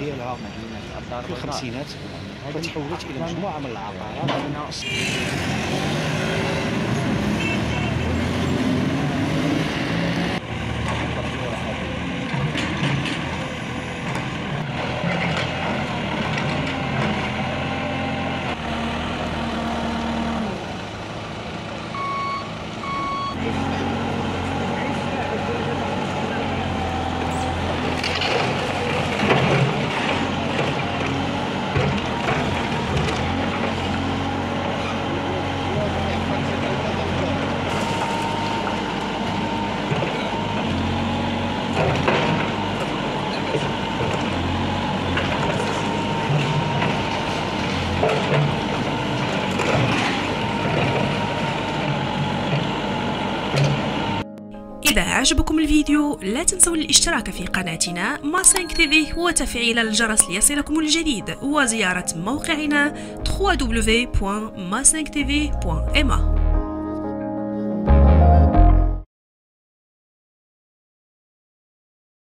هي لها مدينة في الخمسينات وتحولت إلى مجموعة من العقارات. إذا أعجبكم الفيديو لا تنسوا الاشتراك في قناتنا MA5TV وتفعيل الجرس ليصلكم الجديد وزيارة موقعنا www.ma5tv.ma.